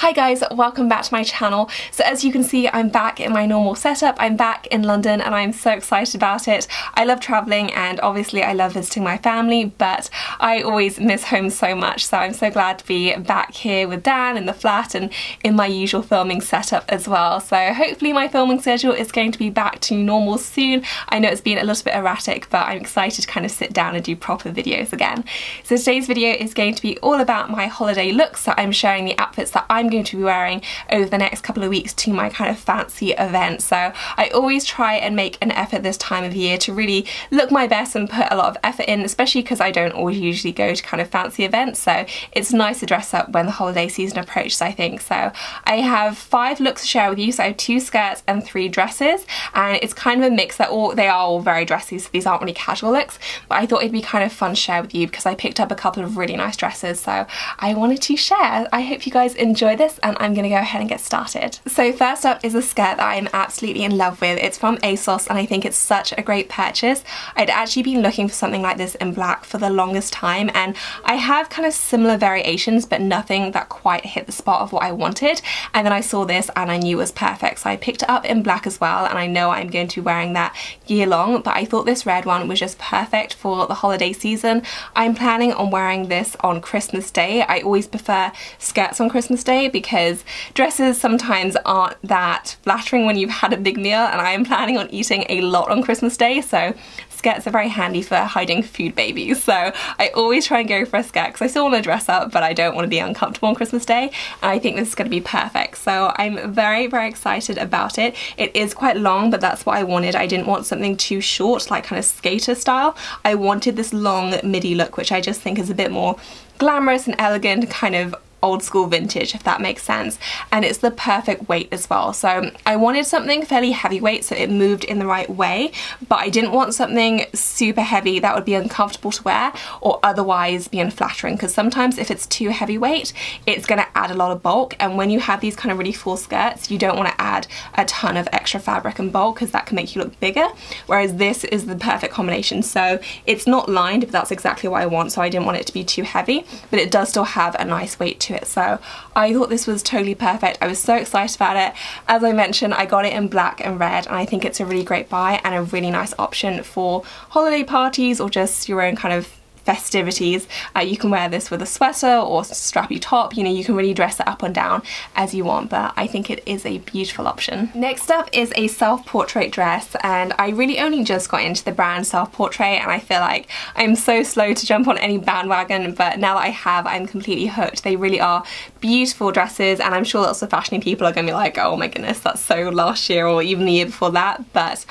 Hi guys, welcome back to my channel. So as you can see, I'm back in my normal setup. I'm back in London and I'm so excited about it. I love traveling and obviously I love visiting my family, but I always miss home so much. So I'm so glad to be back here with Dan in the flat and in my usual filming setup as well. So hopefully my filming schedule is going to be back to normal soon. I know it's been a little bit erratic, but I'm excited to kind of sit down and do proper videos again. So today's video is going to be all about my holiday looks. So I'm sharing the outfits that I'm going to be wearing over the next couple of weeks to my kind of fancy event. So I always try and make an effort this time of year to really look my best and put a lot of effort in, especially because I don't always usually go to kind of fancy events, so it's nice to dress up when the holiday season approaches, I think. So I have 5 looks to share with you. So I have 2 skirts and 3 dresses, and it's kind of a mix. They are all very dressy, so these aren't really casual looks, but I thought it'd be kind of fun to share with you because I picked up a couple of really nice dresses, so I wanted to share. I hope you guys enjoy this, and I'm gonna go ahead and get started. So first up is a skirt that I'm absolutely in love with. It's from ASOS and I think it's such a great purchase. I'd actually been looking for something like this in black for the longest time, and I have kind of similar variations but nothing that quite hit the spot of what I wanted, and then I saw this and I knew it was perfect, so I picked it up in black as well, and I know I'm going to be wearing that year long, but I thought this red one was just perfect for the holiday season. I'm planning on wearing this on Christmas Day. I always prefer skirts on Christmas Day because dresses sometimes aren't that flattering when you've had a big meal, and I'm planning on eating a lot on Christmas Day, so skirts are very handy for hiding food babies. So I always try and go for a skirt because I still want to dress up but I don't want to be uncomfortable on Christmas Day, and I think this is going to be perfect. So I'm very, very excited about it. It is quite long, but that's what I wanted. I didn't want something too short, like kind of skater style. I wanted this long midi look, which I just think is a bit more glamorous and elegant, kind of old school vintage, if that makes sense, and it's the perfect weight as well. So I wanted something fairly heavyweight so it moved in the right way, but I didn't want something super heavy that would be uncomfortable to wear or otherwise be unflattering, because sometimes if it's too heavyweight it's going to add a lot of bulk, and when you have these kind of really full skirts you don't want to add a ton of extra fabric and bulk because that can make you look bigger, whereas this is the perfect combination. So it's not lined, but that's exactly what I want, so I didn't want it to be too heavy, but it does still have a nice weight to it. So I thought this was totally perfect. I was so excited about it. As I mentioned, I got it in black and red, and I think it's a really great buy and a really nice option for holiday parties or just your own kind of festivities. You can wear this with a sweater or strappy top, you know, you can really dress it up and down as you want, but I think it is a beautiful option. Next up is a self-portrait dress, and I really only just got into the brand Self-Portrait, and I feel like I'm so slow to jump on any bandwagon, but now that I have, I'm completely hooked. They really are beautiful dresses, and I'm sure lots of fashion people are gonna be like, oh my goodness, that's so last year or even the year before that, but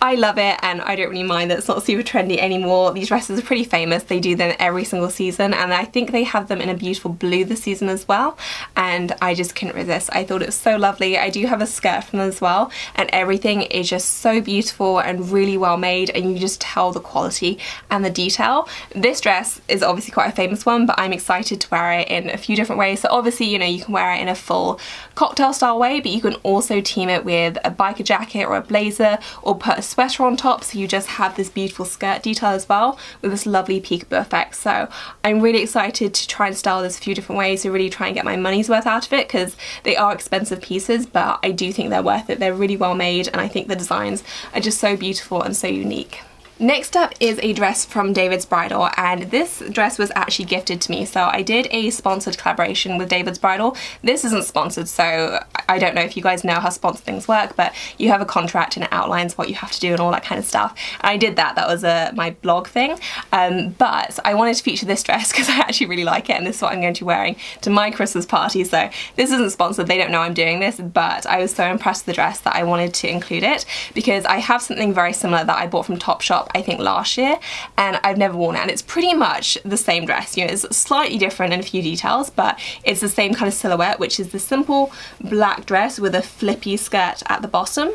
I love it and I don't really mind that it's not super trendy anymore. These dresses are pretty famous. They do them every single season, and I think they have them in a beautiful blue this season as well, and I just couldn't resist. I thought it was so lovely. I do have a skirt from them as well, and everything is just so beautiful and really well made, and you just tell the quality and the detail. This dress is obviously quite a famous one, but I'm excited to wear it in a few different ways. So obviously, you know, you can wear it in a full cocktail style way, but you can also team it with a biker jacket or a blazer, or put a sweater on top, so you just have this beautiful skirt detail as well with this lovely peekaboo effect. So I'm really excited to try and style this a few different ways to really try and get my money's worth out of it, because they are expensive pieces, but I do think they're worth it. They're really well made, and I think the designs are just so beautiful and so unique. Next up is a dress from David's Bridal, and this dress was actually gifted to me. So I did a sponsored collaboration with David's Bridal. This isn't sponsored, so I don't know if you guys know how sponsored things work, but you have a contract and it outlines what you have to do and all that kind of stuff. And I did that. That was my blog thing. But I wanted to feature this dress because I actually really like it, and this is what I'm going to be wearing to my Christmas party. So this isn't sponsored. They don't know I'm doing this, but I was so impressed with the dress that I wanted to include it, because I have something very similar that I bought from Topshop I think last year, and I've never worn it, and it's pretty much the same dress. You know, it's slightly different in a few details, but it's the same kind of silhouette, which is the simple black dress with a flippy skirt at the bottom.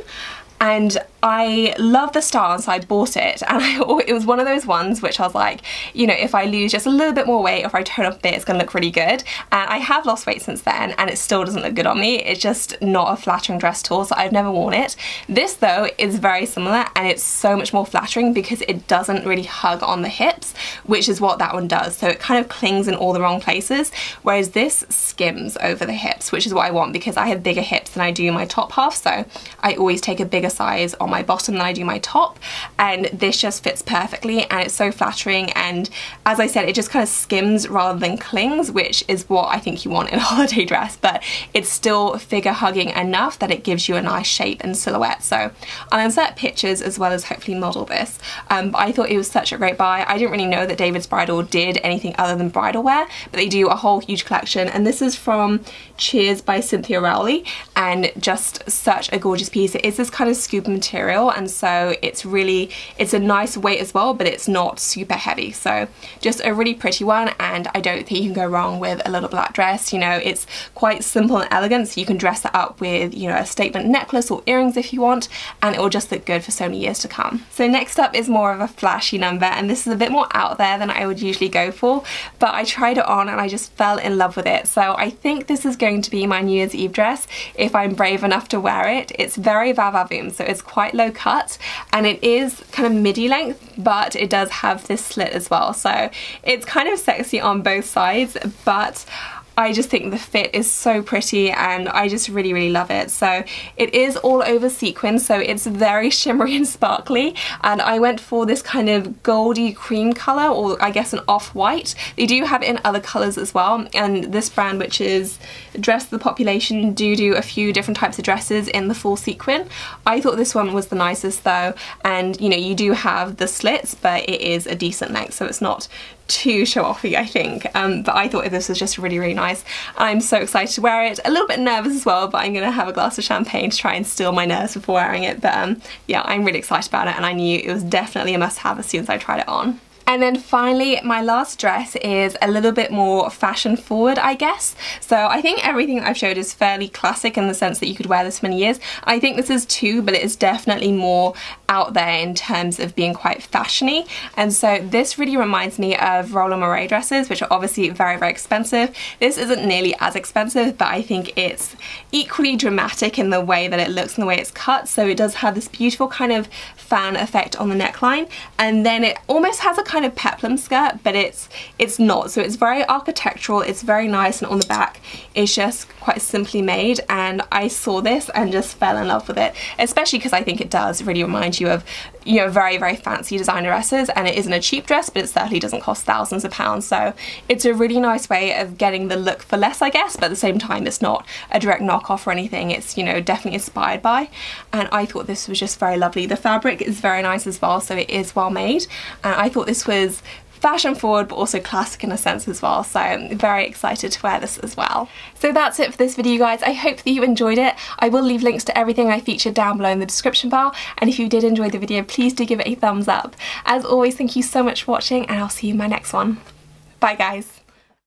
And I love the style, so I bought it, and it was one of those ones which I was like, you know, if I lose just a little bit more weight or if I tone up a bit, it's gonna look really good. And I have lost weight since then, and it still doesn't look good on me. It's just not a flattering dress at all, so I've never worn it. This though is very similar, and it's so much more flattering because it doesn't really hug on the hips, which is what that one does. So it kind of clings in all the wrong places, whereas this skims over the hips, which is what I want because I have bigger hips than I do my top half, so I always take a bigger size on my bottom than I do my top, and this just fits perfectly, and it's so flattering, and as I said, it just kind of skims rather than clings, which is what I think you want in a holiday dress, but it's still figure hugging enough that it gives you a nice shape and silhouette. So I'll insert pictures as well as hopefully model this, but I thought it was such a great buy. I didn't really know that David's Bridal did anything other than bridal wear, but they do a whole huge collection, and this is from Cheers by Cynthia Rowley, and just such a gorgeous piece. It is this kind of scoop material, and so it's really, it's a nice weight as well, but it's not super heavy, so just a really pretty one, and I don't think you can go wrong with a little black dress. You know, it's quite simple and elegant, so you can dress that up with, you know, a statement necklace or earrings if you want, and it will just look good for so many years to come. So next up is more of a flashy number, and this is a bit more out there than I would usually go for, but I tried it on and I just fell in love with it. So I think this is going to be my New Year's Eve dress if I'm brave enough to wear it. It's very va va voom, so it's quite low cut, and it is kind of midi length, but it does have this slit as well, so it's kind of sexy on both sides, but I just think the fit is so pretty, and I just really, really love it. So it is all over sequin, so it's very shimmery and sparkly, and I went for this kind of goldy cream colour, or I guess an off-white. They do have it in other colours as well, and this brand, which is Dress the Population, do a few different types of dresses in the full sequin. I thought this one was the nicest though, and you know, you do have the slits, but it is a decent length, so it's not too show-offy, I think, but I thought this was just really, really nice. I'm so excited to wear it, a little bit nervous as well, but I'm gonna have a glass of champagne to try and steal my nerves before wearing it, but yeah, I'm really excited about it, and I knew it was definitely a must-have as soon as I tried it on. And then finally, my last dress is a little bit more fashion forward, I guess. So I think everything I've showed is fairly classic in the sense that you could wear this for many years. I think this is too, but it is definitely more out there in terms of being quite fashiony. And so this really reminds me of Roland Marais dresses, which are obviously very, very expensive. This isn't nearly as expensive, but I think it's equally dramatic in the way that it looks and the way it's cut. So it does have this beautiful kind of fan effect on the neckline, and then it almost has a kind of peplum skirt, but it's not, so it's very architectural, it's very nice, and on the back it's just quite simply made, and I saw this and just fell in love with it, especially because I think it does really remind you of, you know, very, very fancy designer dresses, and it isn't a cheap dress, but it certainly doesn't cost thousands of pounds, so it's a really nice way of getting the look for less, I guess, but at the same time it's not a direct knockoff or anything. It's, you know, definitely inspired by, and I thought this was just very lovely. The fabric is very nice as well, so it is well made, and I thought this was fashion forward but also classic in a sense as well, so I'm very excited to wear this as well. So that's it for this video, guys. I hope that you enjoyed it. I will leave links to everything I featured down below in the description bar, and if you did enjoy the video, please do give it a thumbs up. As always, thank you so much for watching, and I'll see you in my next one. Bye, guys.